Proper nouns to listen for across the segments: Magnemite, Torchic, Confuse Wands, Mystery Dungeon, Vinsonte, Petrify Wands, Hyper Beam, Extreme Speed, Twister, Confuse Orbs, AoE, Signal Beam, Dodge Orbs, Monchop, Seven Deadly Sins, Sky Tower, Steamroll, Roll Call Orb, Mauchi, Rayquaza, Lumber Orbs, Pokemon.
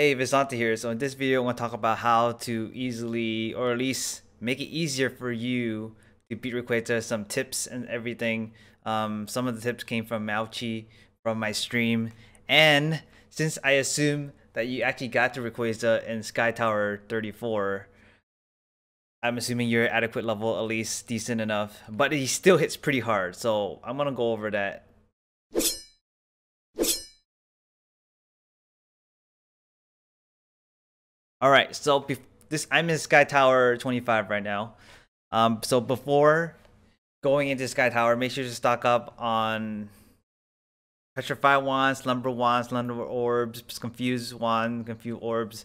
Hey, Vinsonte here. So in this video, I want to talk about how to easily, or at least make it easier for you to beat Rayquaza. Some tips and everything. Some of the tips came from Mauchi from my stream. And since I assume that you actually got to Rayquaza in Sky Tower 34, I'm assuming you're at adequate level, at least decent enough. But he still hits pretty hard, so I'm gonna go over that. All right, so I'm in Sky Tower 25 right now. So before going into Sky Tower, make sure to stock up on Petrify Wands, Lumber Orbs, Confuse Wands, Confuse Orbs,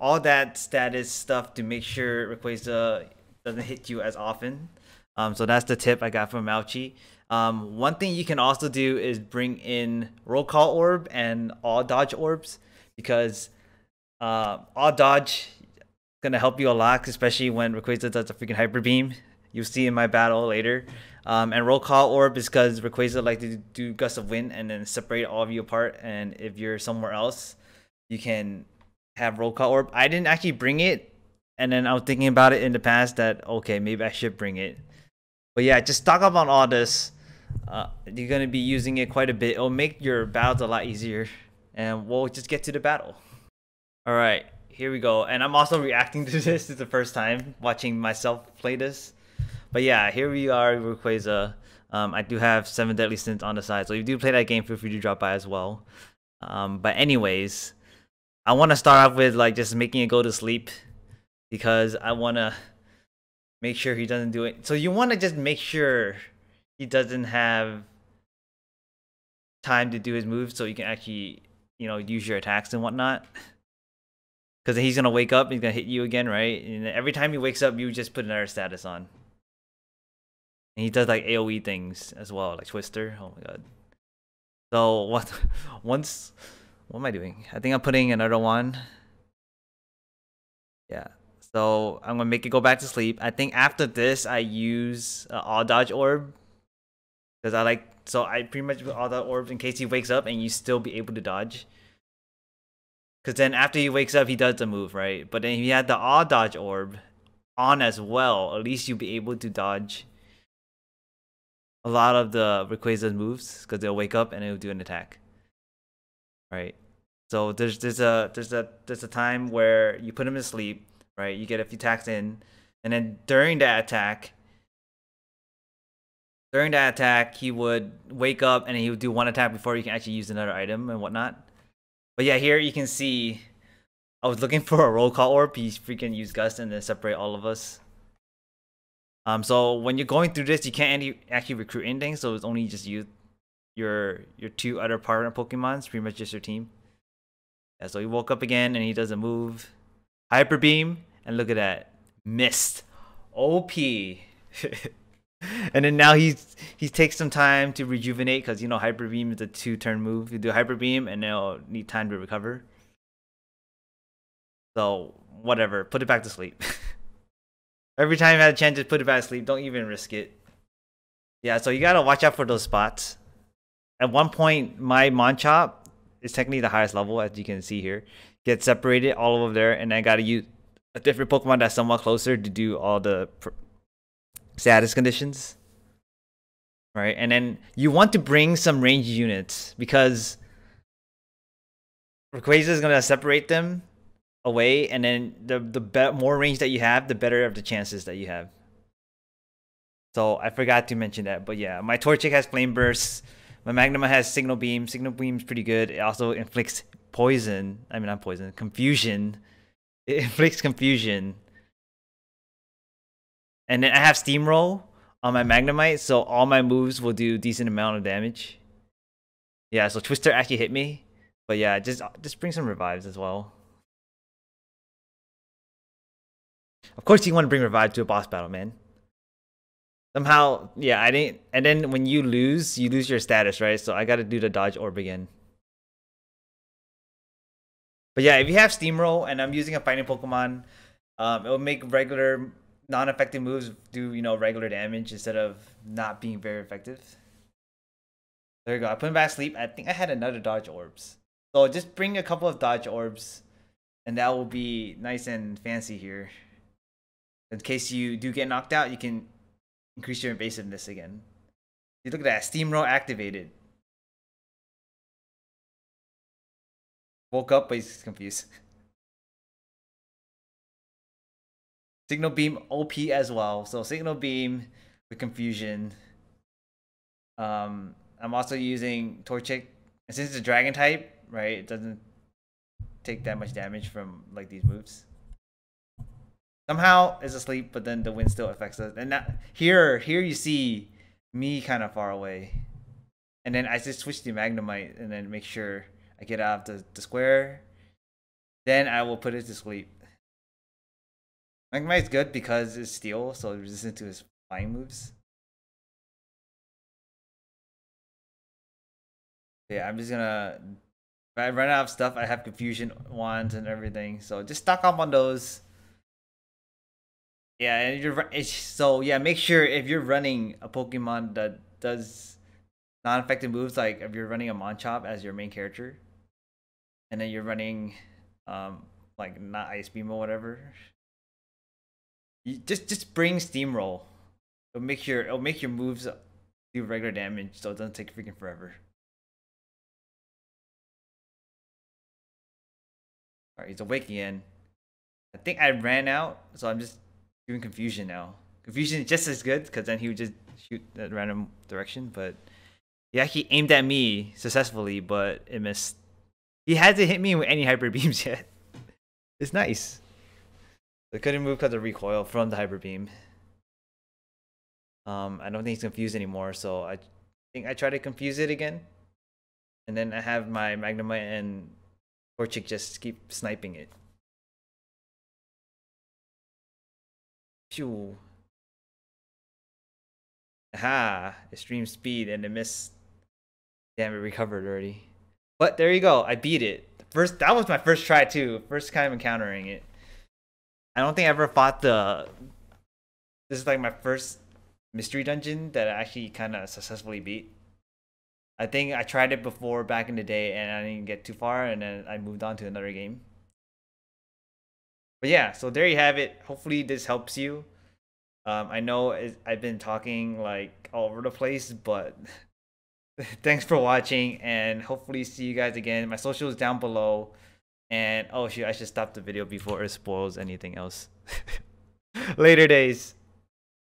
all that status stuff to make sure Rayquaza doesn't hit you as often. So that's the tip I got from Mauchi. One thing you can also do is bring in Roll Call Orb and all Dodge Orbs, because all dodge gonna help you a lot, especially when Rayquaza does a freaking Hyper Beam. You'll see in my battle later. And Roll Call Orb is because Rayquaza like to do gusts of wind and then separate all of you apart. And if you're somewhere else, you can have Roll Call Orb. I didn't actually bring it, and then I was thinking about it in the past that okay, maybe I should bring it. But yeah, just stock up on all this. You're gonna be using it quite a bit. It'll make your battles a lot easier. And we'll just get to the battle. All right, here we go. And I'm also reacting to this. It's the first time watching myself play this. But yeah, here we are, Rayquaza. I do have Seven Deadly Sins on the side, so if you do play that game, feel free to drop by as well. But anyways, I want to start off with like just making it go to sleep, because I want to make sure he doesn't do it. So you want to just make sure he doesn't have time to do his moves, so you can actually, you know, use your attacks and whatnot. Because he's going to wake up, he's going to hit you again, right? And every time he wakes up, you just put another status on. And he does like AoE things as well, like Twister. Oh my god. So, what am I doing? I think I'm putting another one. Yeah. So, I'm going to make it go back to sleep. I think after this, I use All Dodge Orb. Because I like, so I pretty much put All Dodge Orbs in case he wakes up and you still be able to dodge. Because then after he wakes up, he does the move, right? But then if you had the all dodge orb on as well, at least you'll be able to dodge a lot of the Rayquaza's moves, because they'll wake up and it'll do an attack, right? So there's a time where you put him to sleep, right? You get a few attacks in, and then during that attack, he would wake up and he would do one attack before you can actually use another item and whatnot. But yeah, here you can see, I was looking for a Roll Call Orb. He freaking used Gust and then separate all of us. So when you're going through this, you can't actually recruit anything. So it's only just you, your two other partner Pokemons, pretty much just your team. Yeah, so he woke up again and he does a move. Hyper Beam, and look at that. Missed. OP. And then now he takes some time to rejuvenate, because you know Hyper Beam is a 2-turn move. You do Hyper Beam and they'll need time to recover. So whatever, put it back to sleep. Every time you had a chance, just put it back to sleep. Don't even risk it. Yeah, so you gotta watch out for those spots. At one point, my Monchop is technically the highest level, as you can see here. Gets separated all over there, and I gotta use a different Pokemon that's somewhat closer to do all the status conditions, right? And then you want to bring some range units, because Rayquaza is going to separate them away, and then the more range that you have, the better of the chances that you have. So I forgot to mention that, but yeah, my Torchic has Flame Burst, my Magnemite has Signal Beam. Signal Beam's pretty good. It also inflicts poison. I mean, not poison, confusion. It inflicts confusion. And then I have Steamroll on my Magnemite, so all my moves will do a decent amount of damage. Yeah, so Twister actually hit me. But yeah, just bring some revives as well. Of course you want to bring revive to a boss battle, man. Somehow, yeah, I didn't... And then when you lose your status, right? So I gotta do the Dodge Orb again. But yeah, if you have Steamroll, and I'm using a fighting Pokemon, it'll make regular... non-effective moves do, you know, regular damage instead of not being very effective. There you go. I put him back to sleep. I think I had another Dodge Orbs. So just bring a couple of Dodge Orbs And that will be nice and fancy here. In case you do get knocked out, you can increase your invasiveness again. You look at that. Steamroll activated. Woke up, but he's confused. Signal Beam OP as well. So Signal Beam with Confusion. I'm also using Torchic. And since it's a Dragon type, right, it doesn't take that much damage from like these moves. Somehow is asleep, but then the wind still affects us. And that, here you see me kind of far away. And then I just switch to Magnemite and then make sure I get out of the square. Then I will put it to sleep. Magnemite's good because it's steel, so it's resistant to his flying moves. Yeah, I'm just gonna... If I run out of stuff, I have Confusion Wands and everything. So just stock up on those. Yeah, and so make sure if you're running a Pokemon that does non-effective moves, like if you're running a Monchop as your main character, and then you're running like not Ice Beam or whatever, you just bring Steamroll. It'll make your moves do regular damage, so it doesn't take freaking forever. All right, he's awake again. I think I ran out, so I'm just doing Confusion now. Confusion is just as good, because then he would just shoot at random direction, but... Yeah, he aimed at me successfully, but it missed. He hasn't hit me with any Hyper Beams yet. It's nice. I couldn't move because of recoil from the Hyper Beam. I don't think he's confused anymore, so I think I try to confuse it again. And then I have my Magnemite and Torchic just keep sniping it. Phew. Aha! Extreme Speed, and it missed. Damn, it recovered already. But there you go, I beat it. That was my first try too. First time encountering it. I don't think I ever fought the... This is like my first Mystery Dungeon that I actually kind of successfully beat. I think I tried it before back in the day and I didn't get too far, and then I moved on to another game. But yeah, so there you have it. Hopefully this helps you. I know I've been talking like all over the place, but thanks for watching, and hopefully see you guys again. My social is down below, and oh shoot, I should stop the video before it spoils anything else. Later days.